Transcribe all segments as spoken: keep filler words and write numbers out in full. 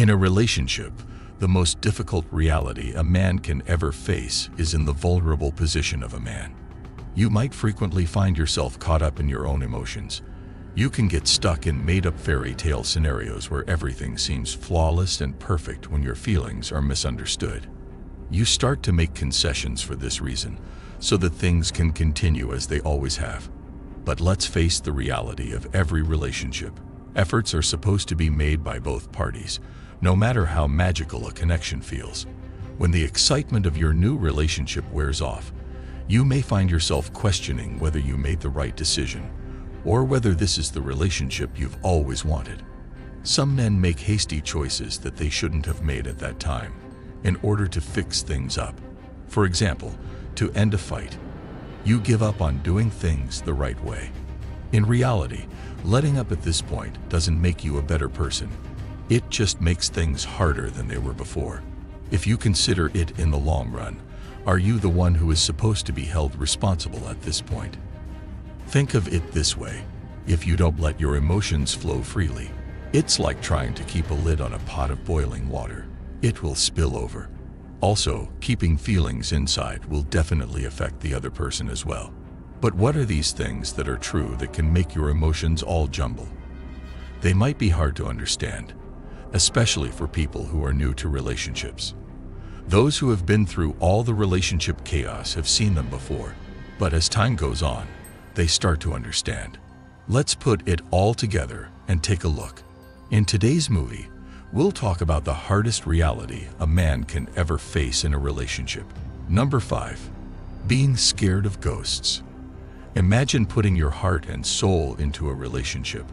In a relationship, the most difficult reality a man can ever face is in the vulnerable position of a man. You might frequently find yourself caught up in your own emotions. You can get stuck in made-up fairy tale scenarios where everything seems flawless and perfect when your feelings are misunderstood. You start to make concessions for this reason, so that things can continue as they always have. But let's face the reality of every relationship. Efforts are supposed to be made by both parties, no matter how magical a connection feels. When the excitement of your new relationship wears off, you may find yourself questioning whether you made the right decision, or whether this is the relationship you've always wanted. Some men make hasty choices that they shouldn't have made at that time, in order to fix things up. For example, to end a fight, you give up on doing things the right way. In reality, letting up at this point doesn't make you a better person. It just makes things harder than they were before. If you consider it in the long run, are you the one who is supposed to be held responsible at this point? Think of it this way. If you don't let your emotions flow freely, it's like trying to keep a lid on a pot of boiling water. It will spill over. Also, keeping feelings inside will definitely affect the other person as well. But what are these things that are true that can make your emotions all jumble? They might be hard to understand, especially for people who are new to relationships. Those who have been through all the relationship chaos have seen them before, but as time goes on, they start to understand. Let's put it all together and take a look. In today's movie, we'll talk about the hardest reality a man can ever face in a relationship. Number five, being scared of ghosts. Imagine putting your heart and soul into a relationship,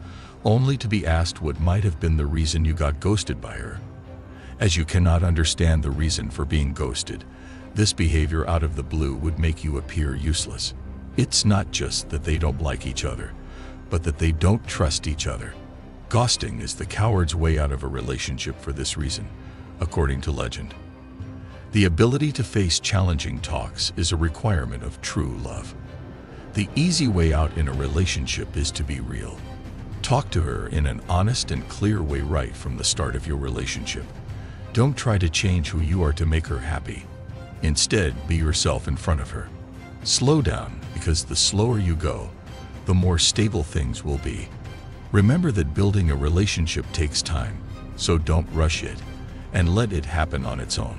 only to be asked what might have been the reason you got ghosted by her. As you cannot understand the reason for being ghosted, this behavior out of the blue would make you appear useless. It's not just that they don't like each other, but that they don't trust each other. Ghosting is the coward's way out of a relationship for this reason, according to legend. The ability to face challenging talks is a requirement of true love. The easy way out in a relationship is to be real. Talk to her in an honest and clear way right from the start of your relationship. Don't try to change who you are to make her happy. Instead, be yourself in front of her. Slow down, because the slower you go, the more stable things will be. Remember that building a relationship takes time, so don't rush it, and let it happen on its own.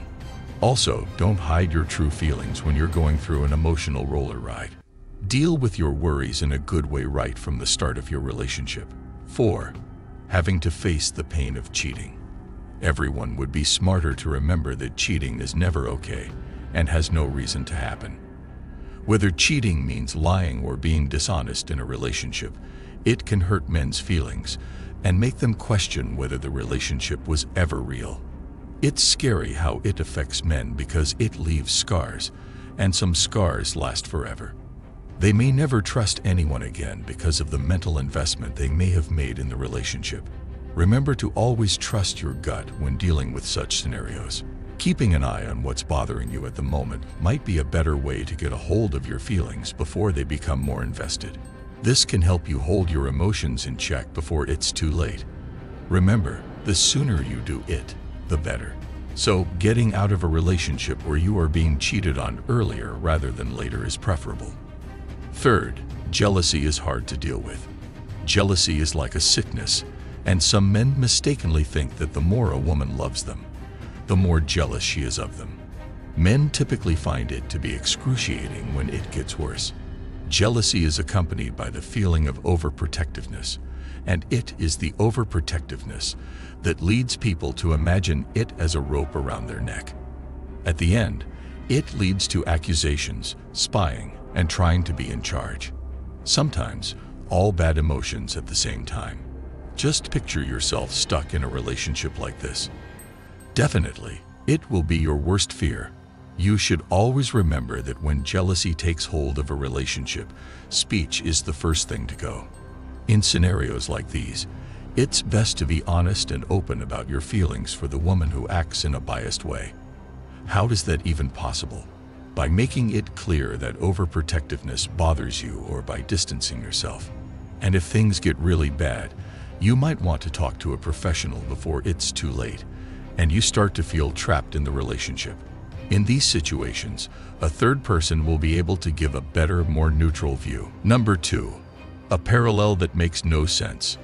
Also, don't hide your true feelings when you're going through an emotional roller ride. Deal with your worries in a good way right from the start of your relationship. Four, having to face the pain of cheating. Everyone would be smarter to remember that cheating is never okay and has no reason to happen. Whether cheating means lying or being dishonest in a relationship, it can hurt men's feelings and make them question whether the relationship was ever real. It's scary how it affects men because it leaves scars, and some scars last forever. They may never trust anyone again because of the mental investment they may have made in the relationship. Remember to always trust your gut when dealing with such scenarios. Keeping an eye on what's bothering you at the moment might be a better way to get a hold of your feelings before they become more invested. This can help you hold your emotions in check before it's too late. Remember, the sooner you do it, the better. So, getting out of a relationship where you are being cheated on earlier rather than later is preferable. Third, jealousy is hard to deal with. Jealousy is like a sickness, and some men mistakenly think that the more a woman loves them, the more jealous she is of them. Men typically find it to be excruciating when it gets worse. Jealousy is accompanied by the feeling of overprotectiveness, and it is the overprotectiveness that leads people to imagine it as a rope around their neck. At the end, it leads to accusations, spying, and trying to be in charge. Sometimes, all bad emotions at the same time. Just picture yourself stuck in a relationship like this. Definitely, it will be your worst fear. You should always remember that when jealousy takes hold of a relationship, speech is the first thing to go. In scenarios like these, it's best to be honest and open about your feelings for the woman who acts in a biased way. How is that even possible? By making it clear that overprotectiveness bothers you or by distancing yourself. And if things get really bad, you might want to talk to a professional before it's too late and you start to feel trapped in the relationship. In these situations, a third person will be able to give a better, more neutral view. Number two, a parallel that makes no sense.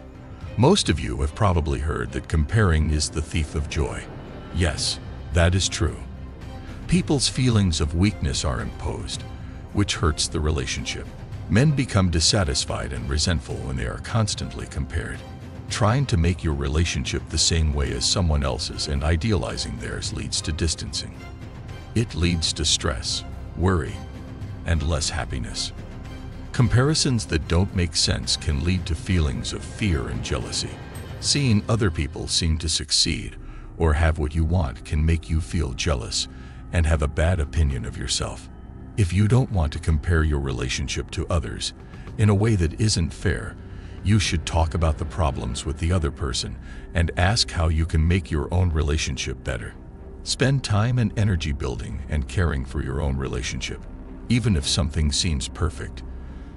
Most of you have probably heard that comparing is the thief of joy. Yes, that is true. People's feelings of weakness are imposed, which hurts the relationship. Men become dissatisfied and resentful when they are constantly compared. Trying to make your relationship the same way as someone else's and idealizing theirs leads to distancing. It leads to stress, worry, and less happiness. Comparisons that don't make sense can lead to feelings of fear and jealousy. Seeing other people seem to succeed or have what you want can make you feel jealous and have a bad opinion of yourself. If you don't want to compare your relationship to others in a way that isn't fair, you should talk about the problems with the other person and ask how you can make your own relationship better. Spend time and energy building and caring for your own relationship. Even if something seems perfect,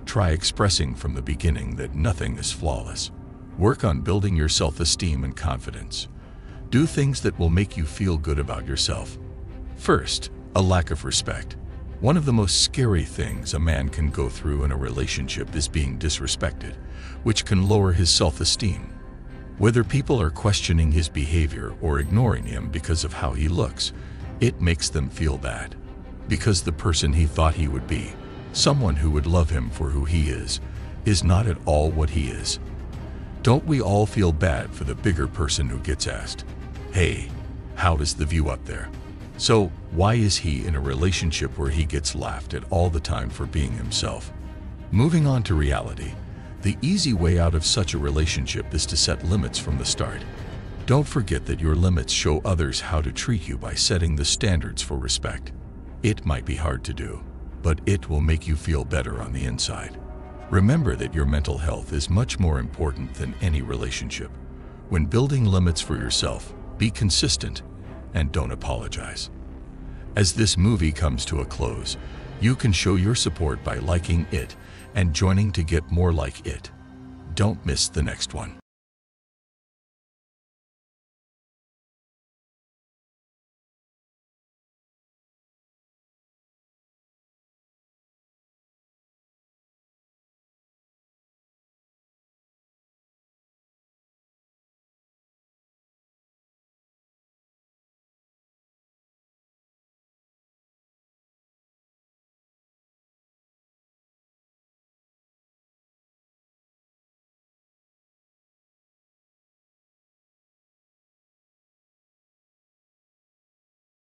try expressing from the beginning that nothing is flawless. Work on building your self-esteem and confidence. Do things that will make you feel good about yourself. First, a lack of respect. One of the most scary things a man can go through in a relationship is being disrespected, which can lower his self-esteem. Whether people are questioning his behavior or ignoring him because of how he looks, it makes them feel bad. Because the person he thought he would be, someone who would love him for who he is, is not at all what he is. Don't we all feel bad for the bigger person who gets asked, "Hey, how is the view up there?" So, why is he in a relationship where he gets laughed at all the time for being himself? Moving on to reality, the easy way out of such a relationship is to set limits from the start. Don't forget that your limits show others how to treat you by setting the standards for respect. It might be hard to do, but it will make you feel better on the inside. Remember that your mental health is much more important than any relationship. When building limits for yourself, be consistent and don't apologize. As this movie comes to a close, you can show your support by liking it and joining to get more like it. Don't miss the next one.